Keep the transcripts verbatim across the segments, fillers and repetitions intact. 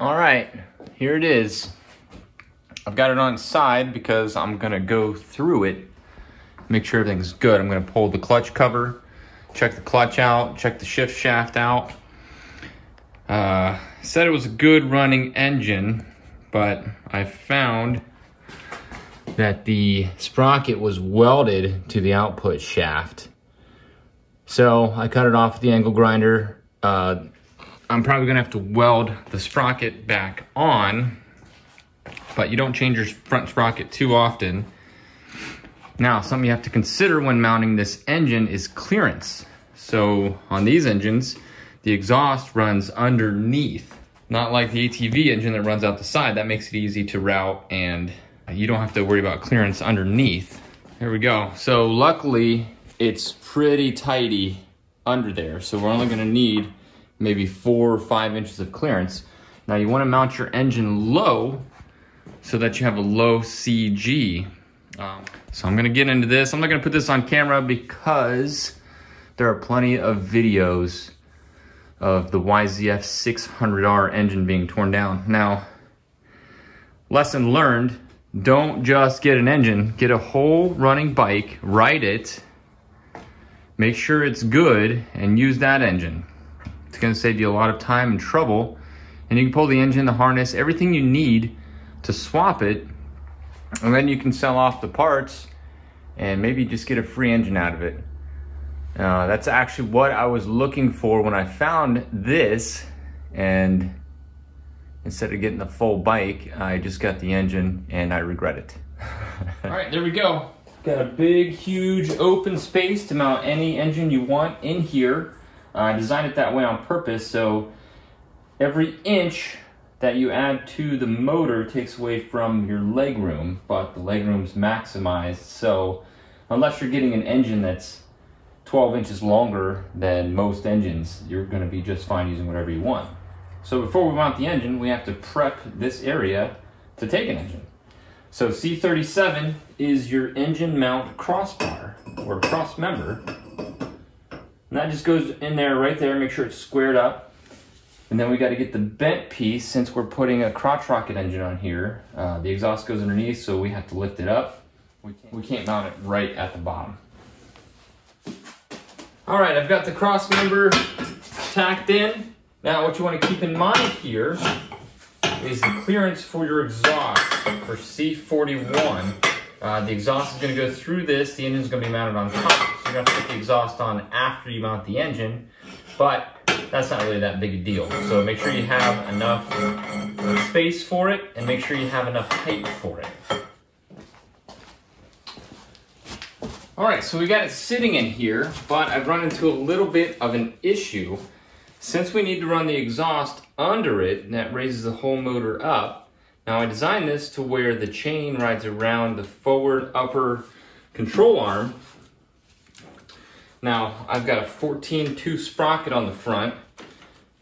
All right, here it is. I've got it on its side because I'm gonna go through it, make sure everything's good. I'm gonna pull the clutch cover, check the clutch out, check the shift shaft out. Uh, said it was a good running engine, but I found that the sprocket was welded to the output shaft. So I cut it off with the angle grinder. Uh, I'm probably gonna have to weld the sprocket back on, but you don't change your front sprocket too often. Now, something you have to consider when mounting this engine is clearance. So on these engines, the exhaust runs underneath, not like the A T V engine that runs out the side. That makes it easy to route and you don't have to worry about clearance underneath. There we go. So luckily it's pretty tidy under there. So we're only gonna need maybe four or five inches of clearance. Now you wanna mount your engine low so that you have a low C G. Um, so I'm gonna get into this. I'm not gonna put this on camera because there are plenty of videos of the Y Z F six hundred R engine being torn down. Now, lesson learned, don't just get an engine, get a whole running bike, ride it, make sure it's good, and use that engine. It's gonna save you a lot of time and trouble, and you can pull the engine, the harness, everything you need to swap it, and then you can sell off the parts and maybe just get a free engine out of it. Uh, that's actually what I was looking for when I found this, and instead of getting the full bike, I just got the engine and I regret it. All right, there we go. Got a big, huge open space to mount any engine you want in here. Uh, I designed it that way on purpose, so every inch that you add to the motor takes away from your leg room, but the leg room's maximized, so unless you're getting an engine that's twelve inches longer than most engines, you're gonna be just fine using whatever you want. So before we mount the engine, we have to prep this area to take an engine. So C thirty-seven is your engine mount crossbar or cross member. And that just goes in there right there, make sure it's squared up. And then we got to get the bent piece since we're putting a crotch rocket engine on here. Uh, the exhaust goes underneath, so we have to lift it up. We can't, we can't mount it right at the bottom. All right, I've got the cross member tacked in. Now what you want to keep in mind here is the clearance for your exhaust for C forty-one. Uh, the exhaust is going to go through this. The engine's going to be mounted on top. So you're going to put the exhaust on after you mount the engine, but that's not really that big a deal. So make sure you have enough space for it and make sure you have enough height for it. All right, so we got it sitting in here, but I've run into a little bit of an issue. Since we need to run the exhaust under it, and that raises the whole motor up. Now I designed this to where the chain rides around the forward upper control arm. Now, I've got a fourteen tooth sprocket on the front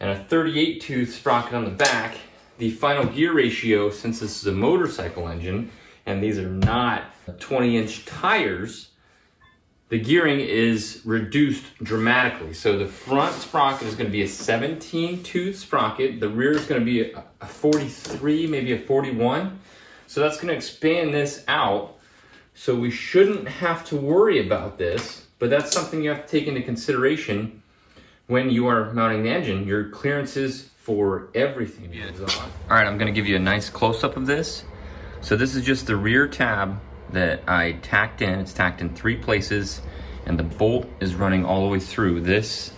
and a thirty-eight tooth sprocket on the back. The final gear ratio, since this is a motorcycle engine and these are not twenty inch tires, the gearing is reduced dramatically. So the front sprocket is gonna be a seventeen tooth sprocket. The rear is gonna be a forty-three, maybe a forty-one. So that's gonna expand this out. So we shouldn't have to worry about this. But that's something you have to take into consideration when you are mounting the engine, your clearances for everything is on. All right, I'm gonna give you a nice close-up of this. So this is just the rear tab that I tacked in. It's tacked in three places and the bolt is running all the way through. This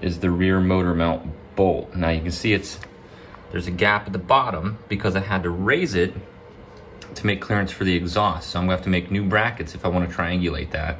is the rear motor mount bolt. Now you can see it's there's a gap at the bottom because I had to raise it to make clearance for the exhaust. So I'm gonna have to make new brackets if I wanna triangulate that.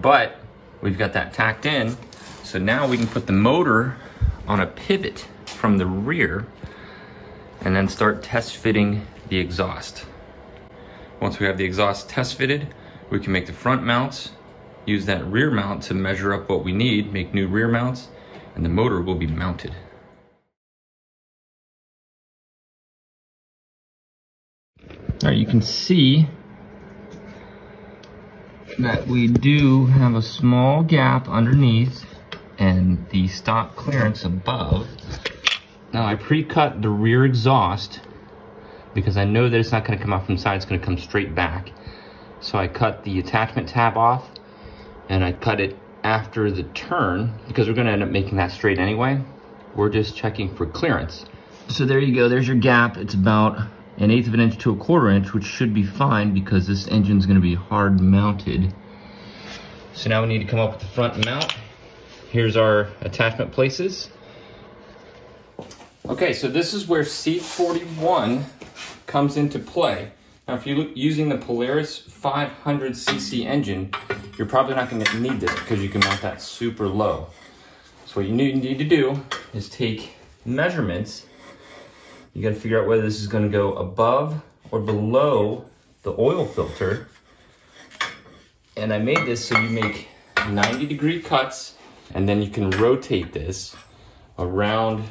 But we've got that tacked in. So now we can put the motor on a pivot from the rear and then start test fitting the exhaust. Once we have the exhaust test fitted, we can make the front mounts, use that rear mount to measure up what we need, make new rear mounts, and the motor will be mounted. All right, you can see that we do have a small gap underneath and the stock clearance above. Now I pre-cut the rear exhaust because I know that it's not going to come out from the side, it's going to come straight back. So I cut the attachment tab off and I cut it after the turn because we're going to end up making that straight anyway. We're just checking for clearance. So there you go, there's your gap. It's about an eighth of an inch to a quarter inch, which should be fine because this engine's going to be hard mounted. So now we need to come up with the front mount. Here's our attachment places. Okay, so this is where C forty-one comes into play. Now, if you're using the Polaris five hundred c c engine, you're probably not going to need this because you can mount that super low. So what you need to do is take measurements. You got to figure out whether this is going to go above or below the oil filter. And I made this so you make ninety degree cuts, and then you can rotate this around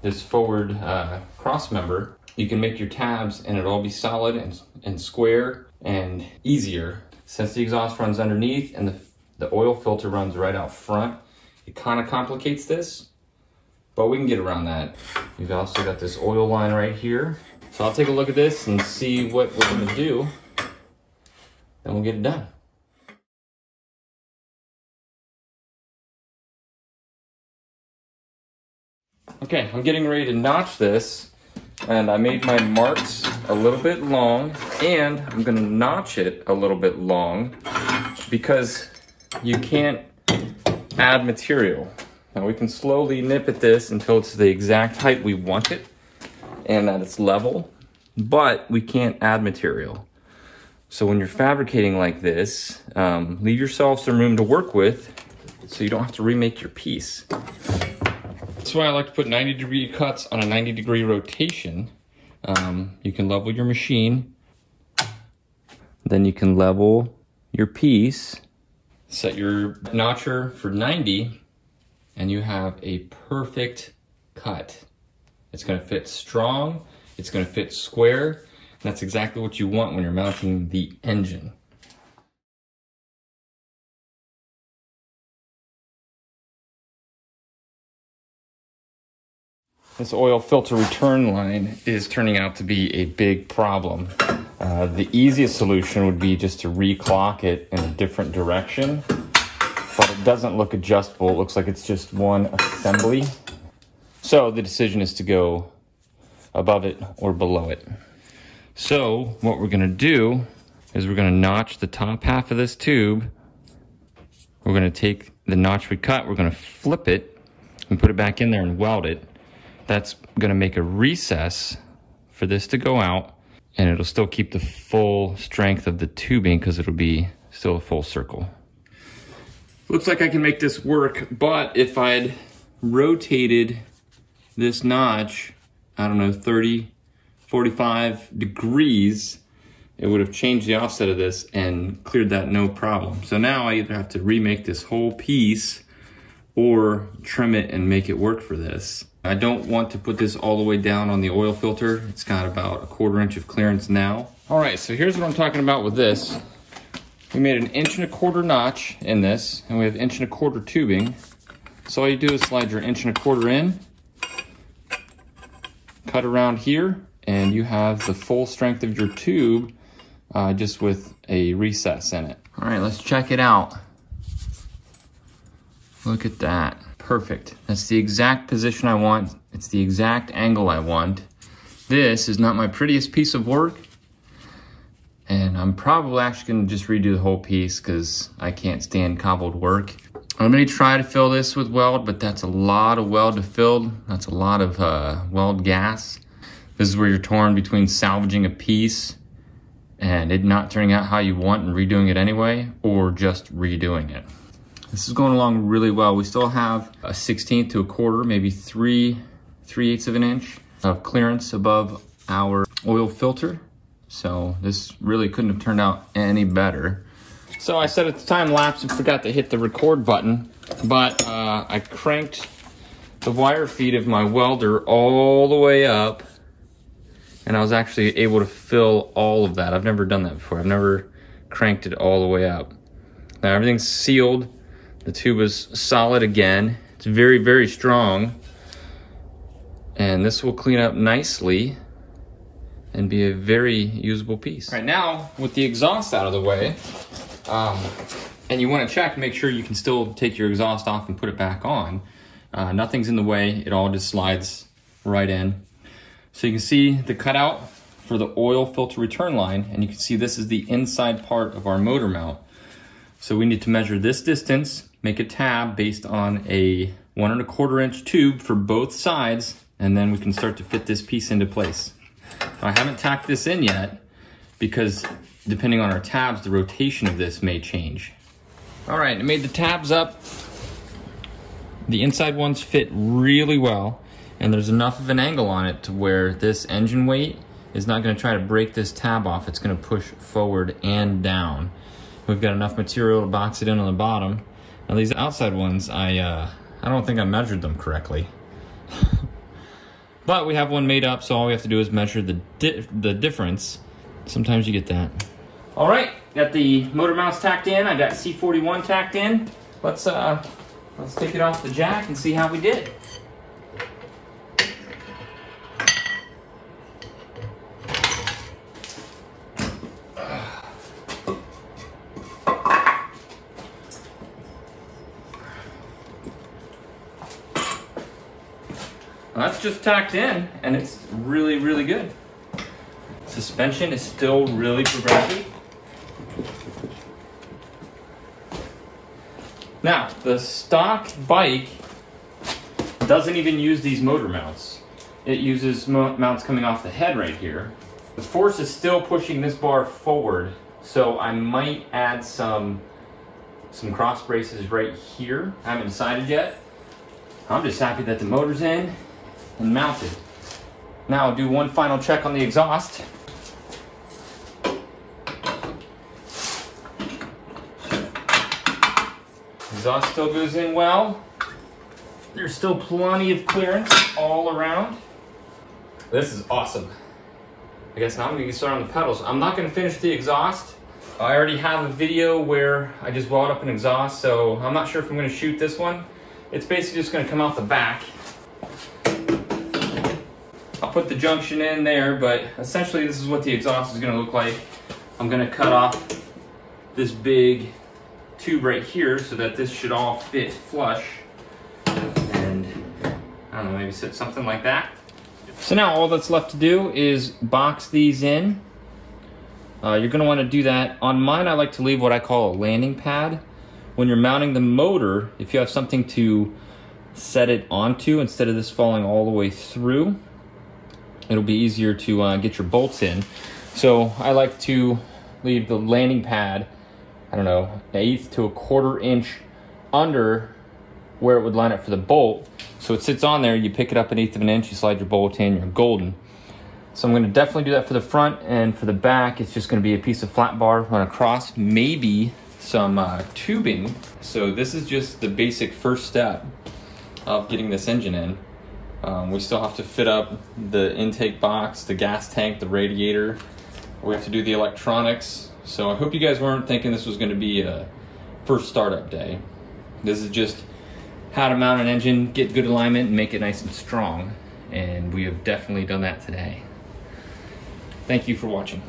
this forward uh, cross member. You can make your tabs and it'll all be solid and, and square and easier. Since the exhaust runs underneath and the, the oil filter runs right out front, it kind of complicates this, but we can get around that. We've also got this oil line right here. So I'll take a look at this and see what we're gonna do, and we'll get it done. Okay, I'm getting ready to notch this, and I made my marks a little bit long, and I'm gonna notch it a little bit long because you can't add material. Now we can slowly nip at this until it's the exact height we want it and that it's level, but we can't add material. So when you're fabricating like this, um, leave yourself some room to work with so you don't have to remake your piece. That's why I like to put ninety degree cuts on a ninety degree rotation. Um, you can level your machine, then you can level your piece, set your notcher for ninety, and you have a perfect cut. It's gonna fit strong, it's gonna fit square, and that's exactly what you want when you're mounting the engine. This oil filter return line is turning out to be a big problem. Uh, the easiest solution would be just to re-clock it in a different direction, but it doesn't look adjustable. It looks like it's just one assembly. So the decision is to go above it or below it. So what we're gonna do is we're gonna notch the top half of this tube. We're gonna take the notch we cut, we're gonna flip it and put it back in there and weld it. That's gonna make a recess for this to go out, and it'll still keep the full strength of the tubing because it'll be still a full circle. Looks like I can make this work, but if I'd rotated this notch, I don't know, thirty, forty-five degrees, it would have changed the offset of this and cleared that no problem. So now I either have to remake this whole piece or trim it and make it work for this. I don't want to put this all the way down on the oil filter. It's got about a quarter inch of clearance now. All right, so here's what I'm talking about with this. We made an inch and a quarter notch in this, and we have inch and a quarter tubing. So all you do is slide your inch and a quarter in, cut around here, and you have the full strength of your tube uh, just with a recess in it. All right, let's check it out. Look at that. Perfect. That's the exact position I want. It's the exact angle I want. This is not my prettiest piece of work, and I'm probably actually going to just redo the whole piece because I can't stand cobbled work. I'm going to try to fill this with weld, but that's a lot of weld to fill. That's a lot of uh, weld gas. This is where you're torn between salvaging a piece and it not turning out how you want and redoing it anyway, or just redoing it. This is going along really well. We still have a sixteenth to a quarter, maybe three, three eighths of an inch of clearance above our oil filter. So this really couldn't have turned out any better. So I set it to time lapse and forgot to hit the record button, but uh, I cranked the wire feed of my welder all the way up, and I was actually able to fill all of that. I've never done that before. I've never cranked it all the way up. Now everything's sealed. The tube is solid again. It's very, very strong. And this will clean up nicely and be a very usable piece. All right, now with the exhaust out of the way, um, and you want to check, make sure you can still take your exhaust off and put it back on. Uh, nothing's in the way, it all just slides right in. So you can see the cutout for the oil filter return line, and you can see this is the inside part of our motor mount. So we need to measure this distance, make a tab based on a one and a quarter inch tube for both sides, and then we can start to fit this piece into place. Now, I haven't tacked this in yet because depending on our tabs, the rotation of this may change. All right, I made the tabs up. The inside ones fit really well, and there's enough of an angle on it to where this engine weight is not going to try to break this tab off. It's going to push forward and down. We've got enough material to box it in on the bottom. Now these outside ones, I uh, I don't think I measured them correctly. But we have one made up, so all we have to do is measure the di the difference. Sometimes you get that. All right, got the motor mounts tacked in. I got C forty-one tacked in. Let's uh, let's take it off the jack and see how we did. That's just tacked in, and it's really, really good. Suspension is still really progressive. Now, the stock bike doesn't even use these motor mounts. It uses mounts coming off the head right here. The force is still pushing this bar forward, so I might add some, some cross braces right here. I haven't decided yet. I'm just happy that the motor's in and mounted. Now I'll do one final check on the exhaust. Exhaust still goes in well. There's still plenty of clearance all around. This is awesome. I guess now I'm gonna get started on the pedals. I'm not gonna finish the exhaust. I already have a video where I just walled up an exhaust, so I'm not sure if I'm gonna shoot this one. It's basically just gonna come out the back. I'll put the junction in there, but essentially this is what the exhaust is going to look like. I'm going to cut off this big tube right here so that this should all fit flush. And I don't know, maybe sit something like that. So now all that's left to do is box these in. Uh, you're going to want to do that. On mine, I like to leave what I call a landing pad. When you're mounting the motor, if you have something to set it onto instead of this falling all the way through, it'll be easier to uh, get your bolts in. So I like to leave the landing pad, I don't know, an eighth to a quarter inch under where it would line up for the bolt. So it sits on there, you pick it up an eighth of an inch, you slide your bolt in, you're golden. So I'm gonna definitely do that for the front, and for the back, it's just gonna be a piece of flat bar run across, maybe some uh, tubing. So this is just the basic first step of getting this engine in. Um, we still have to fit up the intake box, the gas tank, the radiator. We have to do the electronics. So I hope you guys weren't thinking this was going to be a first startup day. This is just how to mount an engine, get good alignment, and make it nice and strong. And we have definitely done that today. Thank you for watching.